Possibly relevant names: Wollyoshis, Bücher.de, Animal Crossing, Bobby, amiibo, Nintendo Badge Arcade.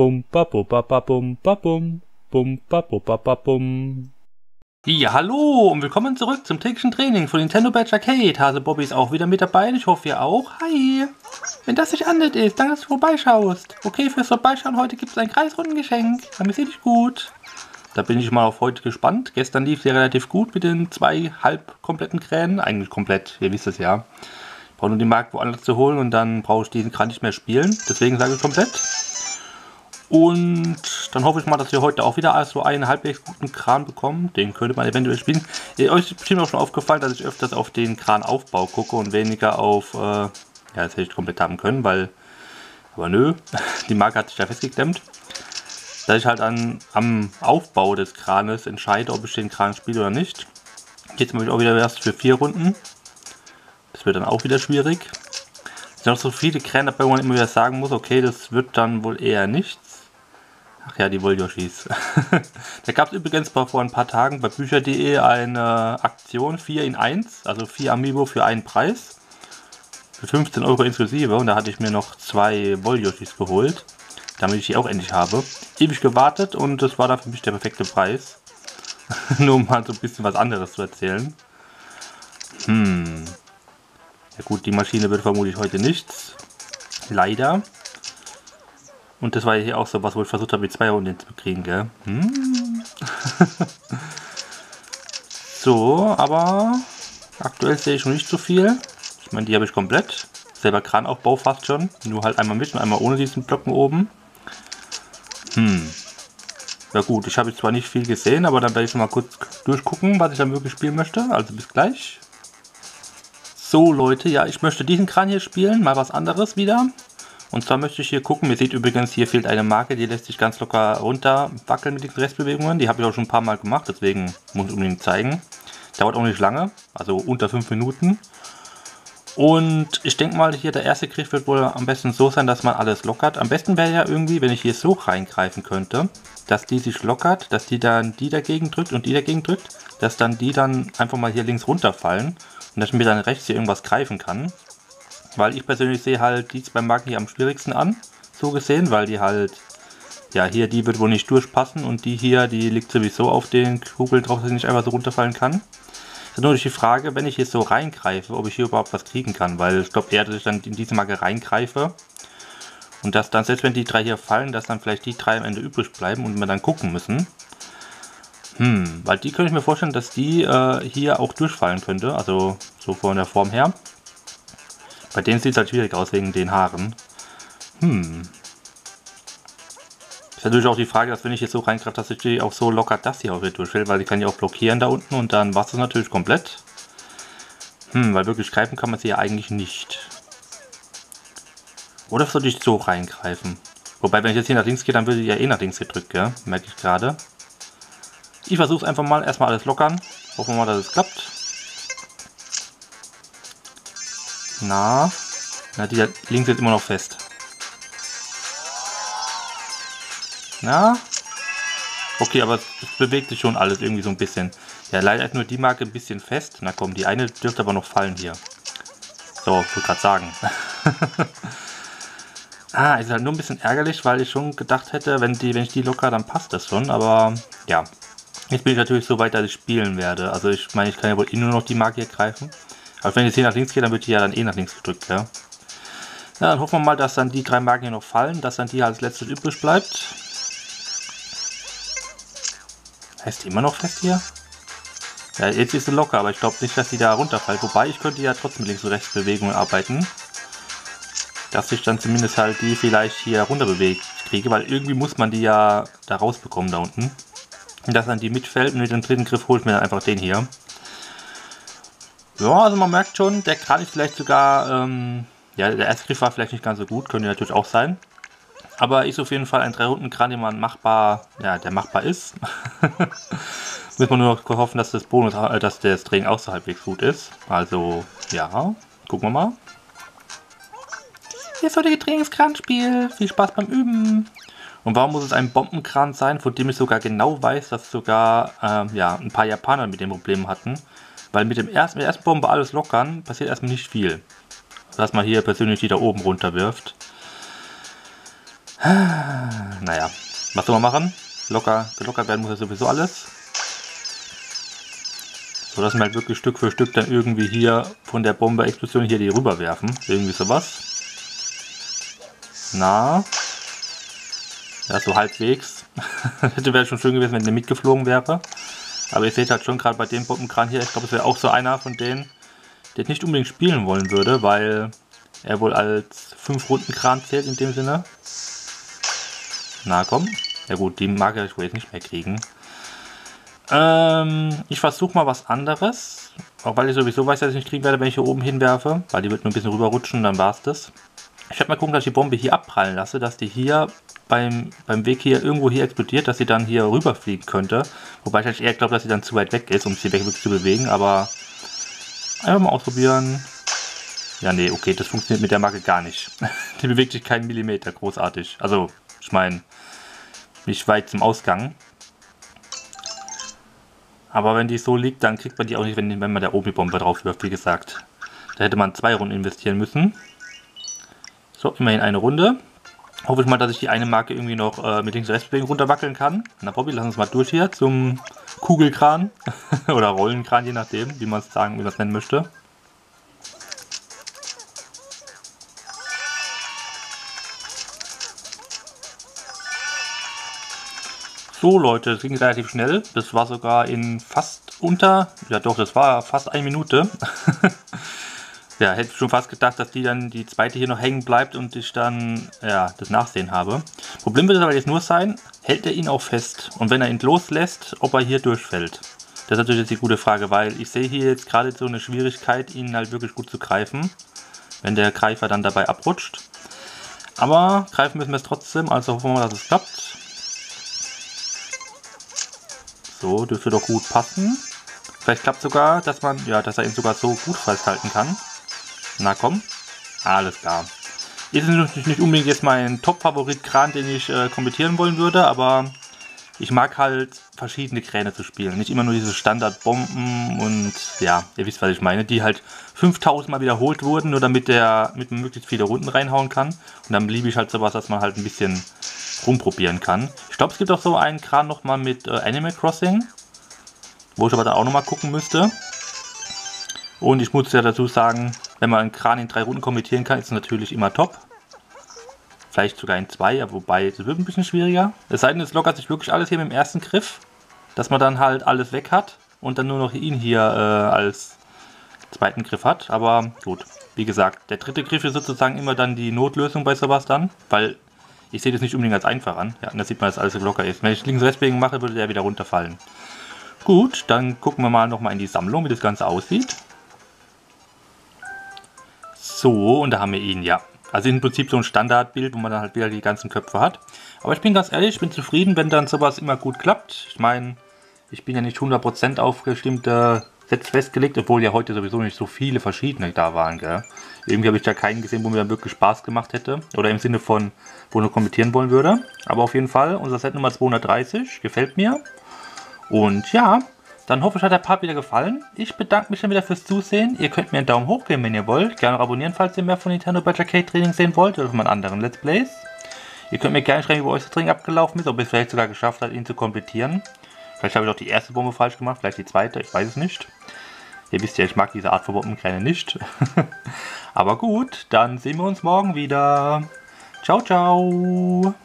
Bum, ba, bu, ba, ba, bum, ba, bum. Bum, ba, bu, ba, ba, bum. Ja, hallo und willkommen zurück zum täglichen Training von Nintendo Badge Arcade. Hase Bobby ist auch wieder mit dabei, ich hoffe ihr auch. Hi! Wenn das nicht anders ist, dann dass du vorbeischaust. Okay, fürs Vorbeischauen heute gibt es ein Kreisrundengeschenk. Damit sehe ich gut. Da bin ich mal auf heute gespannt. Gestern lief sie relativ gut mit den 2 halb kompletten Kränen. Eigentlich komplett, ihr wisst es ja. Ich brauche nur den Markt woanders zu holen und dann brauche ich diesen Kran nicht mehr spielen. Deswegen sage ich komplett. Und dann hoffe ich mal, dass wir heute auch wieder so einen halbwegs guten Kran bekommen. Den könnte man eventuell spielen. Euch ist bestimmt auch schon aufgefallen, dass ich öfters auf den Kranaufbau gucke und weniger auf... ja, das hätte ich komplett haben können, weil... Aber nö, die Marke hat sich da festgeklemmt. Dass ich halt am Aufbau des Kranes entscheide, ob ich den Kran spiele oder nicht. Jetzt mache ich auch wieder erst für 4 Runden. Das wird dann auch wieder schwierig. Es sind noch so viele Kräne, bei denen man immer wieder sagen muss, okay, das wird dann wohl eher nichts. Ach ja, die Wollyoshis. Da gab es übrigens vor ein paar Tagen bei Bücher.de eine Aktion 4 in 1, also 4 Amiibo für einen Preis. Für 15 Euro inklusive und da hatte ich mir noch 2 Wollyoshis geholt, damit ich die auch endlich habe. Ewig gewartet und das war dann für mich der perfekte Preis. Nur um mal so ein bisschen was anderes zu erzählen. Ja gut, die Maschine wird vermutlich heute nichts. Leider. Und das war ja hier auch so was, wo ich versucht habe, mit 2 Runden zu kriegen, gell? So, aber aktuell sehe ich noch nicht so viel. Ich meine, die habe ich komplett. Selber Kranaufbau fast schon. Nur halt einmal mit und einmal ohne diesen Blöcken oben. Ja gut, ich habe jetzt zwar nicht viel gesehen, aber dann werde ich schon mal kurz durchgucken, was ich dann wirklich spielen möchte. Also bis gleich. So Leute, ja, ich möchte diesen Kran hier spielen. Mal was anderes wieder. Und zwar möchte ich hier gucken, ihr seht übrigens, hier fehlt eine Marke, die lässt sich ganz locker runter wackeln mit den Restbewegungen. Die habe ich auch schon ein paar Mal gemacht, deswegen muss ich unbedingt zeigen. Dauert auch nicht lange, also unter 5 Minuten. Und ich denke mal, hier der erste Griff wird wohl am besten so sein, dass man alles lockert. Am besten wäre ja irgendwie, wenn ich hier so reingreifen könnte, dass die sich lockert, dass die dann die dagegen drückt und die dagegen drückt, dass dann die dann einfach mal hier links runterfallen und dass ich mir dann rechts hier irgendwas greifen kann. Weil ich persönlich sehe halt die 2 Marken hier am schwierigsten an, so gesehen, weil die halt, ja hier, die wird wohl nicht durchpassen und die hier, die liegt sowieso auf den Kugeln drauf, dass sie nicht einfach so runterfallen kann. Das ist natürlich die Frage, wenn ich hier so reingreife, ob ich hier überhaupt was kriegen kann, weil ich glaube eher, dass ich dann in diese Marke reingreife und dass dann, selbst wenn die 3 hier fallen, dass dann vielleicht die 3 am Ende übrig bleiben und wir dann gucken müssen. Weil die könnte ich mir vorstellen, dass die hier auch durchfallen könnte, also so von der Form her. Bei denen sieht es halt schwierig aus, wegen den Haaren. Ist natürlich auch die Frage, dass wenn ich jetzt so reingreife, dass ich die auch so locker das hier auch wieder durchfällt, weil die kann ja auch blockieren da unten und dann war es natürlich komplett. Weil wirklich greifen kann man sie ja eigentlich nicht. Oder sollte ich so reingreifen? Wobei, wenn ich jetzt hier nach links gehe, dann würde ich ja eh nach links gedrückt, gell? Merke ich gerade. Ich versuche es einfach mal, erstmal alles lockern. Hoffen wir mal, dass es klappt. Na, die da links ist immer noch fest. Na? Okay, aber es bewegt sich schon alles irgendwie so ein bisschen. Ja, leider ist nur die Marke ein bisschen fest. Na komm, die eine dürfte aber noch fallen hier. So, ich wollte gerade sagen. Ist halt nur ein bisschen ärgerlich, weil ich schon gedacht hätte, wenn ich die locker, dann passt das schon. Aber ja, jetzt bin ich natürlich so weit, dass ich spielen werde. Also ich meine, ich kann ja wohl nur noch die Marke hier greifen. Aber wenn ich jetzt hier nach links gehe, dann wird die ja dann eh nach links gedrückt, ja. Ja, dann hoffen wir mal, dass dann die 3 Marken hier noch fallen, dass dann die als letztes übrig bleibt. Heißt die immer noch fest hier? Ja, jetzt ist sie locker, aber ich glaube nicht, dass die da runterfällt. Wobei, ich könnte ja trotzdem links- und rechts Bewegungen arbeiten. Dass ich dann zumindest halt die vielleicht hier runter bewegt kriege, weil irgendwie muss man die ja da rausbekommen da unten. Und dass dann die mitfällt und mit dem dritten Griff hole ich mir dann einfach den hier. Ja, also man merkt schon, der Kran ist vielleicht sogar, ja, der erste Griff war vielleicht nicht ganz so gut, könnte natürlich auch sein. Aber ist auf jeden Fall ein 3-Runden-Kran, den man machbar, ja, der machbar ist. Muss man nur noch hoffen, dass das Bonus, dass das Drehen auch so halbwegs gut ist. Also, ja, gucken wir mal. Jetzt heutige Trainingskranspiel, viel Spaß beim Üben. Und warum muss es ein Bombenkran sein, von dem ich sogar genau weiß, dass sogar, ja, ein paar Japaner mit dem Problem hatten. Weil mit der ersten Bombe alles lockern, passiert erstmal nicht viel. Dass man hier persönlich die da oben runterwirft. Naja, was soll man machen? Gelockert werden muss ja sowieso alles. So, dass wir halt wirklich Stück für Stück dann irgendwie hier von der Bombe-Explosion hier die rüberwerfen. Irgendwie sowas. Na? Ja, so halbwegs. Hätte wäre schon schön gewesen, wenn der mitgeflogen wäre. Aber ihr seht halt schon gerade bei dem Bombenkran hier, ich glaube, es wäre auch so einer von denen, der nicht unbedingt spielen wollen würde, weil er wohl als 5-Runden-Kran zählt in dem Sinne. Na komm. Ja gut, die mag ich wohl jetzt nicht mehr kriegen. Ich versuche mal was anderes. Auch weil ich sowieso weiß, dass ich nicht kriegen werde, wenn ich hier oben hinwerfe. Weil die wird nur ein bisschen rüberrutschen, dann war's das. Ich werde mal gucken, dass ich die Bombe hier abprallen lasse, dass die hier beim Weg hier irgendwo hier explodiert, dass sie dann hier rüberfliegen könnte. Wobei ich eigentlich eher glaube, dass sie dann zu weit weg ist, um sie wirklich zu bewegen, aber einfach mal ausprobieren. Ja, nee, okay, das funktioniert mit der Marke gar nicht. Die bewegt sich keinen Millimeter, großartig. Also, ich meine, nicht weit zum Ausgang. Aber wenn die so liegt, dann kriegt man die auch nicht, wenn man da oben die Bombe drauf wirft, wie gesagt. Da hätte man 2 Runden investieren müssen. So, immerhin eine Runde. Hoffe ich mal, dass ich die eine Marke irgendwie noch mit links und rechts runterwackeln kann. Na Bobby, lass uns mal durch hier zum Kugelkran oder Rollenkran, je nachdem, wie man es sagen, wie man es nennen möchte. So Leute, es ging relativ schnell. Das war sogar in fast unter, ja doch, das war fast 1 Minute. Ja, hätte ich schon fast gedacht, dass die zweite hier noch hängen bleibt und ich dann, ja, das Nachsehen habe. Problem wird es aber jetzt nur sein, hält er ihn auch fest und wenn er ihn loslässt, ob er hier durchfällt. Das ist natürlich jetzt die gute Frage, weil ich sehe hier jetzt gerade so eine Schwierigkeit, ihn halt wirklich gut zu greifen, wenn der Greifer dann dabei abrutscht. Aber greifen müssen wir es trotzdem, also hoffen wir mal, dass es klappt. So, dürfte doch gut passen. Vielleicht klappt sogar, dass man, ja, dass er ihn sogar so gut festhalten kann. Na komm, alles klar. Ist natürlich nicht unbedingt jetzt mein Top-Favorit-Kran, den ich kommentieren wollen würde, aber ich mag halt verschiedene Kräne zu spielen. Nicht immer nur diese Standardbomben und ja, ihr wisst, was ich meine, die halt 5000 Mal wiederholt wurden, nur damit man möglichst viele Runden reinhauen kann. Und dann liebe ich halt sowas, dass man halt ein bisschen rumprobieren kann. Ich glaube, es gibt auch so einen Kran nochmal mit Animal Crossing, wo ich aber dann auch nochmal gucken müsste. Und ich muss ja dazu sagen, wenn man einen Kran in 3 Runden kommentieren kann, ist es natürlich immer top. Vielleicht sogar in 2, aber wobei, es wird ein bisschen schwieriger. Es sei denn, es lockert sich wirklich alles hier mit dem ersten Griff, dass man dann halt alles weg hat und dann nur noch ihn hier als zweiten Griff hat. Aber gut, wie gesagt, der dritte Griff ist sozusagen immer dann die Notlösung bei sowas dann, weil ich sehe das nicht unbedingt als einfach an. Ja, und da sieht man, dass alles locker ist. Wenn ich links und rechts wegen mache, würde der wieder runterfallen. Gut, dann gucken wir mal nochmal in die Sammlung, wie das Ganze aussieht. So, und da haben wir ihn, ja. Also im Prinzip so ein Standardbild, wo man dann halt wieder die ganzen Köpfe hat. Aber ich bin ganz ehrlich, ich bin zufrieden, wenn dann sowas immer gut klappt. Ich meine, ich bin ja nicht 100% auf bestimmte Sets festgelegt, obwohl ja heute sowieso nicht so viele verschiedene da waren, gell. Irgendwie habe ich da keinen gesehen, wo mir dann wirklich Spaß gemacht hätte. Oder im Sinne von, wo ich kommentieren wollen würde. Aber auf jeden Fall, unser Set Nummer 230 gefällt mir. Und ja, dann hoffe ich, hat der Part wieder gefallen. Ich bedanke mich dann wieder fürs Zusehen. Ihr könnt mir einen Daumen hoch geben, wenn ihr wollt. Gerne auch abonnieren, falls ihr mehr von Nintendo Badge Arcade Training sehen wollt oder von meinen anderen Let's Plays. Ihr könnt mir gerne schreiben, wie bei euch das Training abgelaufen ist, ob ihr es vielleicht sogar geschafft habt, ihn zu komplettieren. Vielleicht habe ich auch die erste Bombe falsch gemacht, vielleicht die zweite, ich weiß es nicht. Ihr wisst ja, ich mag diese Art von Bombenkräne nicht. Aber gut, dann sehen wir uns morgen wieder. Ciao, ciao.